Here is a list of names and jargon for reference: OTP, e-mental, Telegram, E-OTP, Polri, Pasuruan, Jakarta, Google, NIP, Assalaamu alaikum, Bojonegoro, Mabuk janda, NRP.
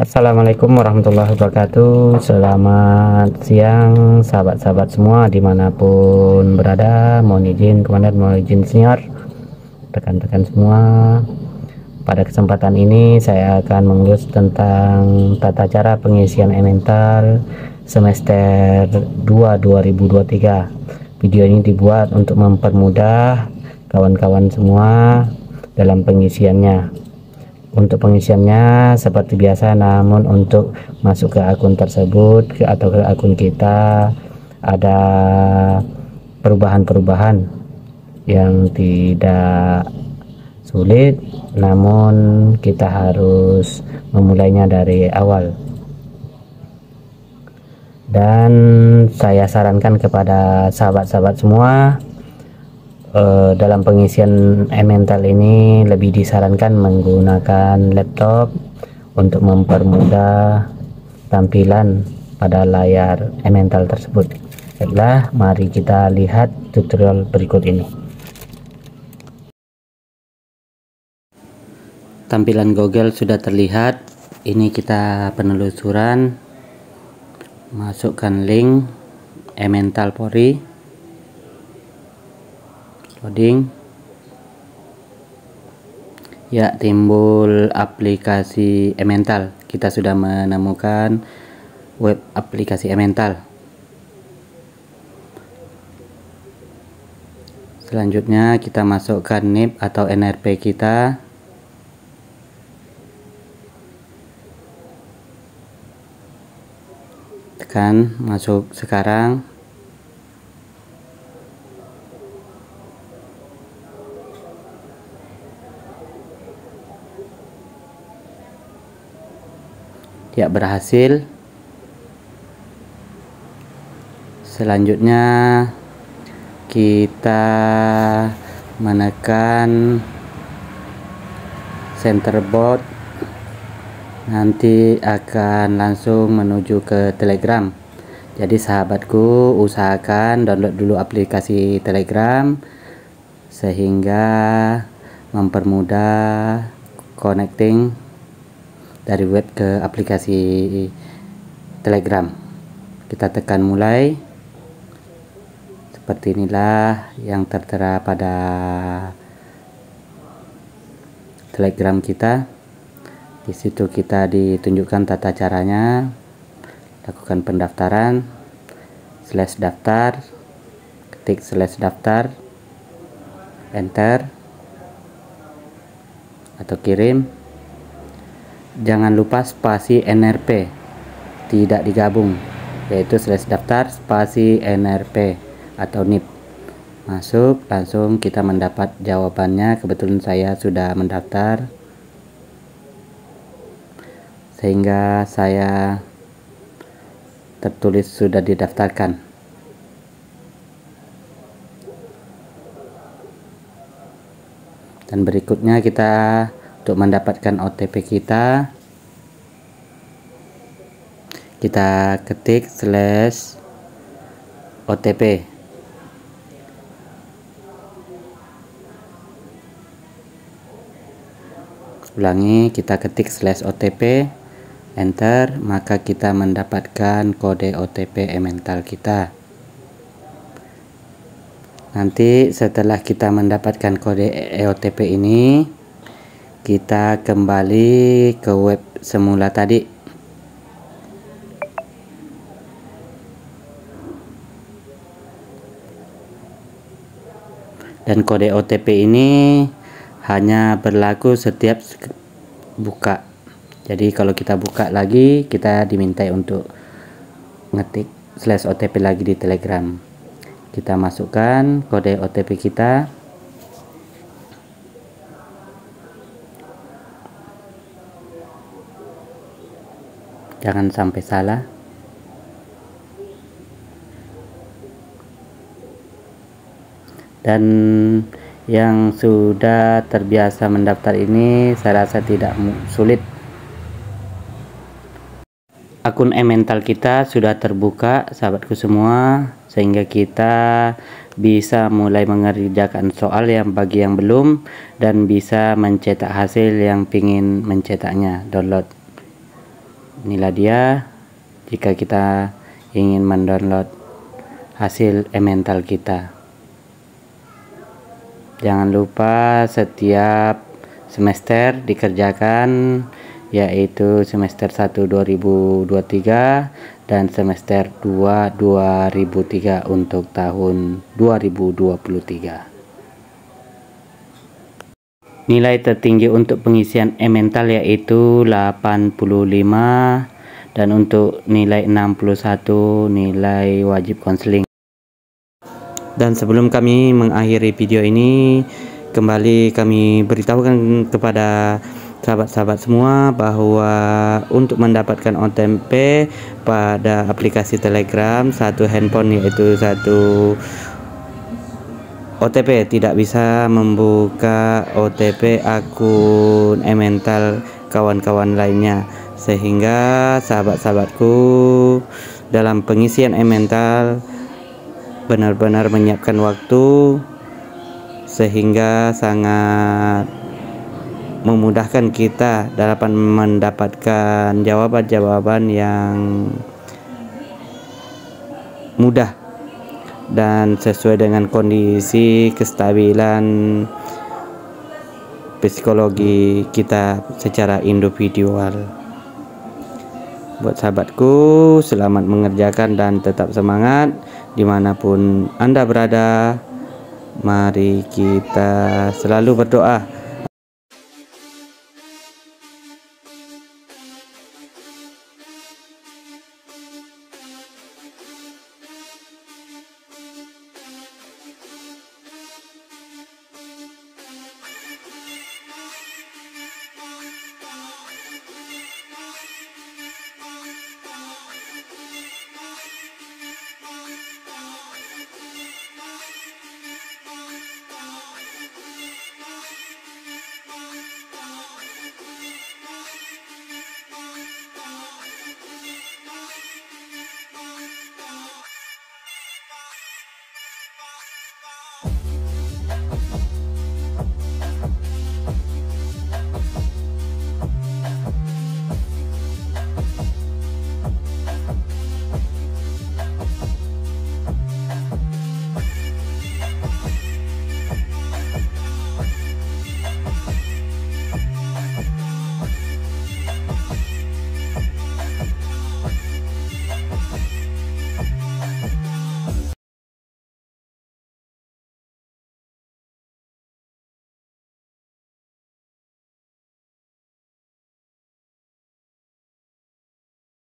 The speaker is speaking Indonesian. Assalamualaikum warahmatullahi wabarakatuh. Selamat siang sahabat-sahabat semua dimanapun berada. Mohon izin komandan, mohon izin senior, rekan-rekan semua. Pada kesempatan ini saya akan mengulas tentang tata cara pengisian e-mental semester 2 2023. Video ini dibuat untuk mempermudah kawan-kawan semua dalam pengisiannya. Untuk pengisiannya seperti biasa, namun untuk masuk ke akun tersebut atau ke akun kita ada perubahan-perubahan yang tidak sulit, namun kita harus memulainya dari awal. Dan saya sarankan kepada sahabat-sahabat semua, dalam pengisian e-mental ini lebih disarankan menggunakan laptop untuk mempermudah tampilan pada layar e-mental tersebut. Baiklah, mari kita lihat tutorial berikut ini. Tampilan Google sudah terlihat. Ini kita penelusuran, masukkan link e-mental Polri. Loading. Ya, timbul aplikasi e-mental. Kita sudah menemukan web aplikasi e-mental. Selanjutnya kita masukkan NIP atau NRP kita. Tekan masuk sekarang. Ya, berhasil. Selanjutnya kita menekan center board, nanti akan langsung menuju ke Telegram. Jadi sahabatku, usahakan download dulu aplikasi Telegram sehingga mempermudah connecting dari web ke aplikasi Telegram. Kita tekan mulai. Seperti inilah yang tertera pada Telegram kita. Di situ kita ditunjukkan tata caranya. Lakukan pendaftaran, /daftar, ketik /daftar, enter atau kirim. Jangan lupa spasi NRP, tidak digabung, yaitu /daftar spasi NRP atau NIP. Masuk, langsung kita mendapat jawabannya. Kebetulan saya sudah mendaftar, sehingga saya tertulis sudah didaftarkan. Dan berikutnya kita untuk mendapatkan OTP kita ketik /OTP. Ulangi, kita ketik /OTP, enter, maka kita mendapatkan kode OTP e-mental kita. Nanti setelah kita mendapatkan kode e-OTP ini, kita kembali ke web semula tadi. Dan kode OTP ini hanya berlaku setiap buka. Jadi kalau kita buka lagi, kita dimintai untuk ngetik /OTP lagi di Telegram. Kita masukkan kode OTP kita. Jangan sampai salah. Dan yang sudah terbiasa mendaftar ini, saya rasa tidak sulit. Akun e-mental kita sudah terbuka, sahabatku semua, sehingga kita bisa mulai mengerjakan soal yang bagi yang belum, dan bisa mencetak hasil yang ingin mencetaknya, download. Inilah dia, jika kita ingin mendownload hasil e-mental kita. Jangan lupa setiap semester dikerjakan, yaitu semester 1 2023 dan semester 2 2003 untuk tahun 2023. Nilai tertinggi untuk pengisian e-mental yaitu 85 dan untuk nilai 61 nilai wajib konseling. Dan sebelum kami mengakhiri video ini, kembali kami beritahukan kepada sahabat-sahabat semua bahwa untuk mendapatkan OTP pada aplikasi Telegram, satu handphone yaitu satu OTP tidak bisa membuka OTP akun e-mental kawan-kawan lainnya, sehingga sahabat-sahabatku dalam pengisian e-mental benar-benar menyiapkan waktu sehingga sangat memudahkan kita dalam mendapatkan jawaban-jawaban yang mudah dan sesuai dengan kondisi kestabilan psikologi kita secara individual. Buat sahabatku, selamat mengerjakan dan tetap semangat dimanapun Anda berada. Mari kita selalu berdoa